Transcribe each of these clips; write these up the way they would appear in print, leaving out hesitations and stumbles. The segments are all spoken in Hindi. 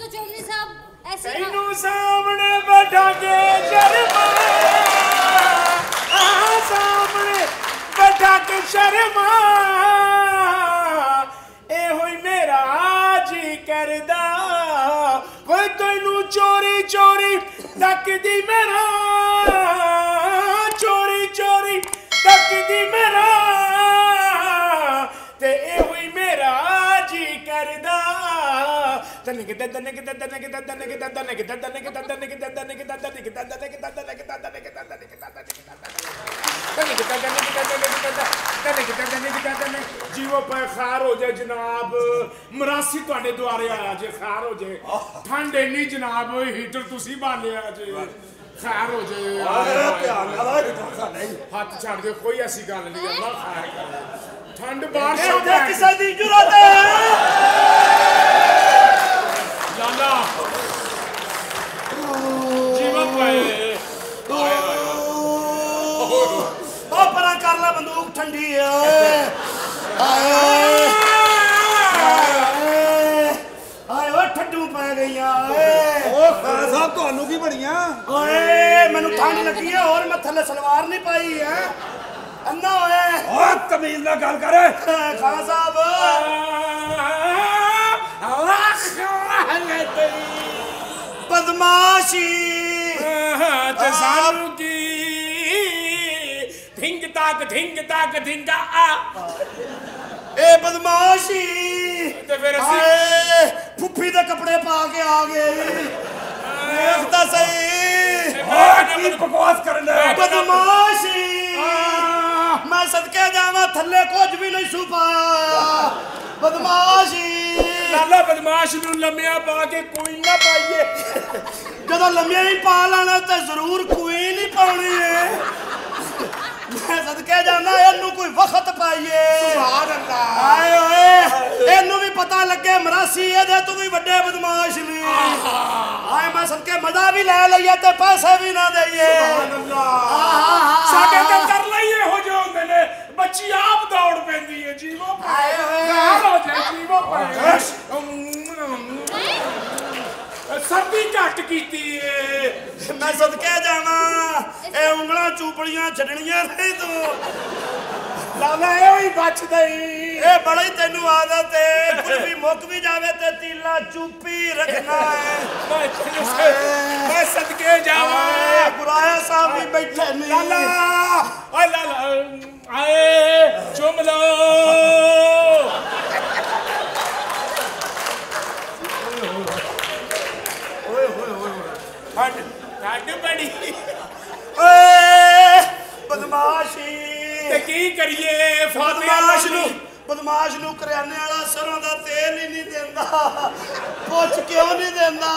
तो चौधरी साहब ऐसे सामने बैठा के शर्मा, सामने बैठा के शर्मा, ए होई मेरा जी करदा वो तेनू चोरी चोरी तकदी मेरा, चोरी चोरी तकदी मेरा, ते ए होई मेरा जी करदा। जीवो पे खार हो जाए जनाब, मरासी तुहाडे द्वारे आया जे, खार हो जाए ठंड इन्नी जनाब, हीटर तुसी बालिया जे, खार हो जाए, हाथ छाड़ दे कोई ऐसी गल नहीं, ठंड बारिश सलवार नहीं पाई है, अन्ना होए तमीज ना गल करे खान साहब, बदमाशी की धिंग ताक धिंगा आ, ए बदमाशी ते फिर फुफी दे कपड़े पा के आ गए, देखता सही बकवास करना बदमाशी, मैं सदके जावा थले कुछ भी नहीं छुपा बदमाशी, लाला बदमाश नू लम्या पा के कोई ना पाइए, जदों लम्या ही पा लाना ते जरूर कोई नहीं पानी है, मैं सदके जाना इनू कोई वक्त पाइए, आए होए इनू भी पता लगे मरासी दे तू भी बड़े बदमाश ने, आए मैं सदके मजा भी ले लिया ते पैसे भी ना देइए, साडे ते कर लईए हो जो हुंदे ने, बच्ची आप दौड़ पैंदी है जीवो आए होए जीवो सर्दी घट कीती है, मैं सदके जाना उंगला चूपड़िया छड़निया नहीं तू लाला बच गई, बड़ी तेनू आदत है कुछ भी मुक भी जावे ते तीला चुपी रखना है, मैं सदके जावा गुराया साहब भी बैठे नहीं, लाला ओए लाला आए चुम लो बदमाशी की करिए, बदमाश नू करियाने वाला सरों दा तेल ही नहीं देंदा, कुछ क्यों नहीं देंदा,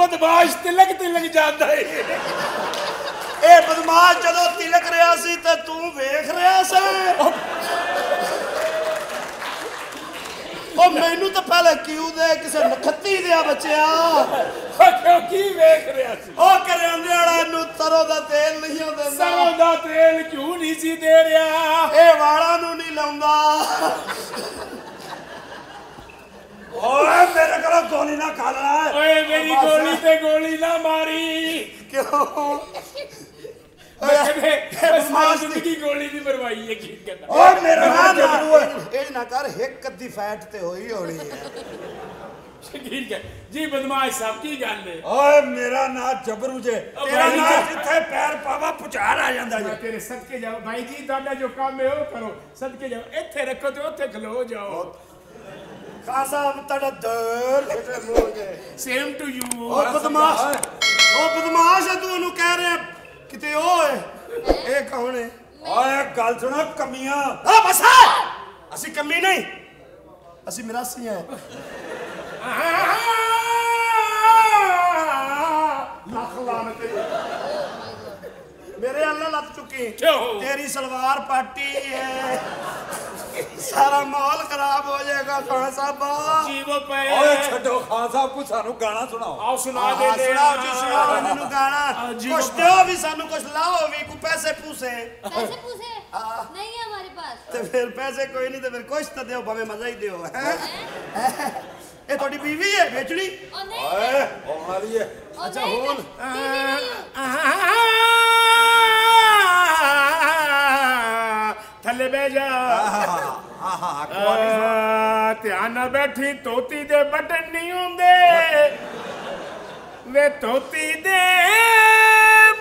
बदमाश तिलक तिलक जाता है, ए बदमाश जदों तिलक रहा सी ते तू वेख रहा सी, ओ मैनू तो पहले क्यों दे किसे नखत्ती दिया बच्चिया, क्योंकि वेख रहा सी ओ करियाने वाला नू सरों दा तेल नहीं देंदा, सरों दा तेल क्यों नहीं सी दे रहा, ए वाला नू नहीं लांदा, ओए मेरे कोल गोली ना खा ला, ओए मेरी गोली ते गोली ना मारी क्यों, बदमाश है तू ओनू कह रहा किते ओए ए कौन है, ओए गल सुनो कमियां आ बस असि कमी नहीं असि मिरासी हैं, लाख लानत मेरे अल्लाह लग चुकी तेरी सलवार पार्टी है, सारा माहौल खराब हो जाएगा खान साहब जीवो पे, ओए छोड़ो खान साहब कुछ सानू गाना सुनाओ, आओ सुना दे दे जी सुनाओ इन्हू गाना, कुछ दो भी सानू कुछ लाओ भी को पैसे पूछे, पैसे पूछे नहीं है हमारे पास, तो फिर पैसे कोई नहीं तो फिर कुछ तो दो भावे मजा ही दो, हैं ये थोड़ी बीवी है बेचड़ी ओए हमारी है। अच्छा होन थले बे जा ध्यान बैठी तोती दे बटन नहीं होंदे वे तोती दे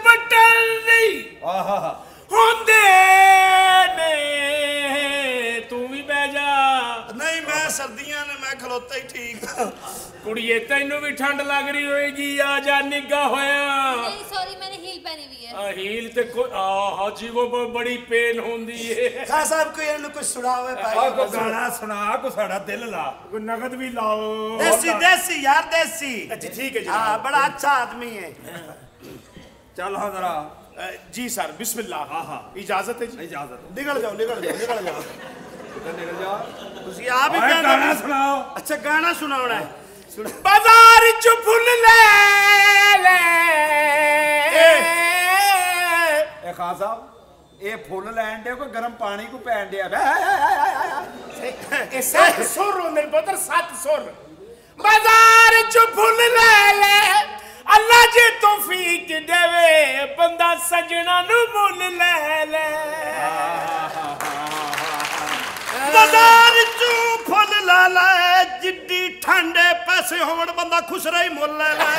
बटन नहीं होंदे सर्दियां ने मैं खलोता ही ठीक कुड़िए तेनू भी ठंड लग रही होएगी आ जा निगा होया नहीं सॉरी मैंने हील पहनी हुई है हील ते को आ जी वो बड़ी पेन होंदी है खा साहब को इन्हें कुछ सुनाओ भाई को गाना सुना को साडा दिल ला को नगद भी लाओ देसी देसी यार देसी अच्छा ठीक है जी हां बड़ा अच्छा आदमी है चल हां जरा जी सर बिस्मिल्लाह हां हां इजाजत है जी इजाजत निकल जाओ आप ही गाना सुनाओ। अच्छा गाना सुनाओ ना बाजार चु फुल ले ले ए खान साहब ये फुल लैन दे कोई गर्म पानी को पैन दिया ए 700 रुपए बदर 700 बाजार चु फुल ले ले अल्लाह जी तौफीक देवे बंदा सजना नु मुल ले ले बाजार चू फुल ला ला जिद्दी ठंडे पैसे होवण बंदा खुश रही मुल ला ला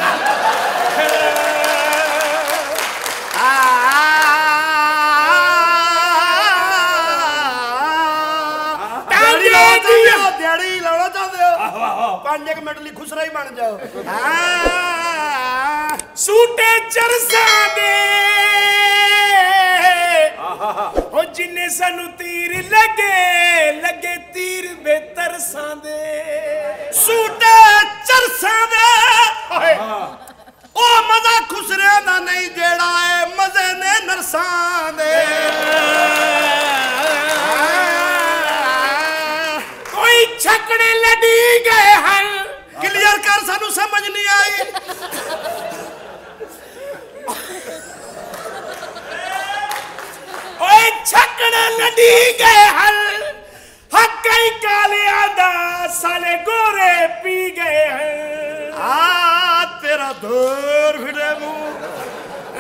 दिहाड़ी लाना चाहते हो 5 मिनट ली खुश रही बन जाओ सूटे चरसा दे ओ जिन्ने सानू तीर लगे लगे तीर बेतरसां दे सूटे चरसां दे ओ मजा खुसरे दा नहीं जेड़ा है मजे ने नरसां दे कोई छकड़े लड़ी गए हल क्लियर कर सानू समझ नहीं आई छकड़े लड़ी गए हल हक्के काले आदा साले गोरे पी गए हैं आ तेरा दूर फिरे मुँह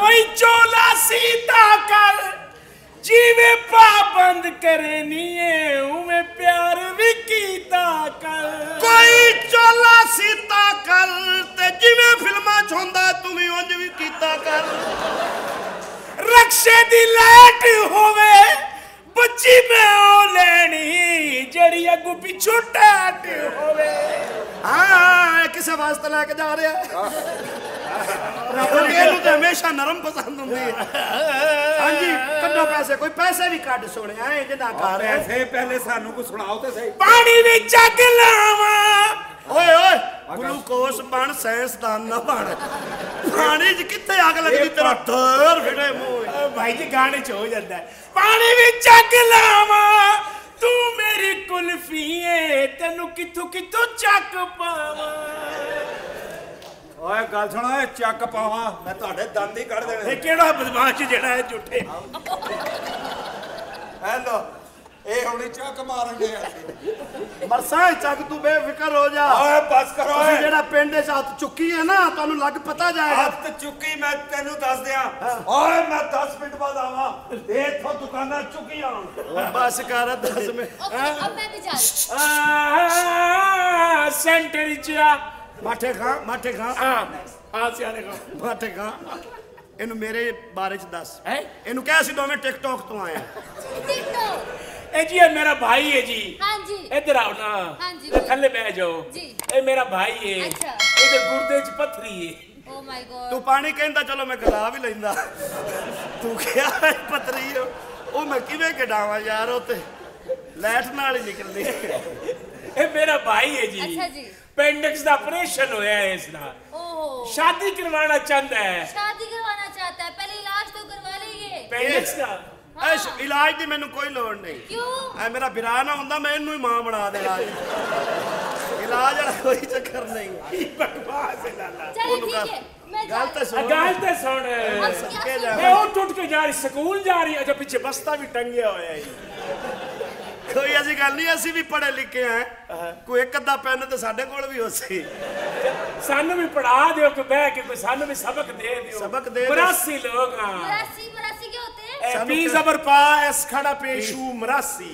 कोई चोला सीता कर जीवे पाबंद करे नीए उमे प्यार भी कीता कर कोई चोला सीता कर ते जीवे फिल्मा छोंदा तुम्ही उंज भी कीता कर रक्षे दी लाइट होवे बच्ची में ओ लेनी जड़ी अगू पिछू टाट होवे हां किसे वास्ते लेके जा रहा रब ने तो हमेशा नरम पसंद हुंदी हां जी कड्डो पैसे कोई पैसे भी कड सोने ऐ जिदा कर ऐसे पहले सानू को सुनाओ ते सही पानी भी जग लावा ओए ओए ग्लूकोस बन साइंस दान ना बन पानी च किथे आग लगदी तेरा डर फिरे मुंह भाई जी गाने च हो जांदा है पानी भी जग लावा तू मेरी कुल्फी है तेनू किथों चक पावा ओए गल सुनो ए चक पावा मैं ਤੁਹਾਡੇ दंद ही कढ देने ए केड़ा बदमाश जेड़ा है झूठे हेलो ए होनी चक मारन दे मरसा चक तू बेफिक्र हो जा ओए बस करो ए जेड़ा पिंड दे साथ चुकी है ना तानू लग पता जाएगा हाथ चुकी मैं तेनू दस दिया ओए मैं 10 मिनट बाद आवा देखो दुकाना चुकी आन बस कर 10 मिनट अब मैं भी जा सेंटर च माठे खा आ सियाने खा माठे खा इनु मेरे बारे च दस हैं इनु कह सी दोवें टिकटॉक तो आए टिकटॉक ए जी ये मेरा भाई है जी हां जी इधर आओ ना हां जी थल्ले बैठ जाओ जी ए मेरा भाई है अच्छा इधर गुर्दे च पत्थरी है ओ माय गॉड तू पानी कहंदा चलो मैं गला भी लेंदा तू क्या पत्थरी है ओ मैं किवें गडावा यार ओते लाइट नाल ही निकलदी ए मेरा भाई है जी अच्छा जी पेंडिक्स दा ऑपरेशन होया है इसदा ओहो शादी करवाना चाहंदा है शादी करवाना चाहता है पहले इलाज तो करवा ले पेंडिक्स दा ऐस इलाज दी मैनू कोई लोड़ नहीं क्यों ऐ मेरा बिरा ना हुंदा मैं इनू ही मां बना देना इलाज वाला कोई चक्कर नहीं बकवास है लाला चल ठीक है मैं गलत सुन मैं उठ के जा रही स्कूल जा रही अच्छा पीछे बस्ता भी टंगया होया है कोई ऐसी गल नहीं, असि भी पढ़े लिखे हैं, कोई एक अद्धा पेन तो साडे कोल भी हो सी, सानू भी पढ़ा दियो कि बह के कोई सानू भी सबक दे दियो। सबक दे 82 लोग हां, 82 82 क्या होते हैं? पी जबर पा एस खड़ा पेशू मरासी।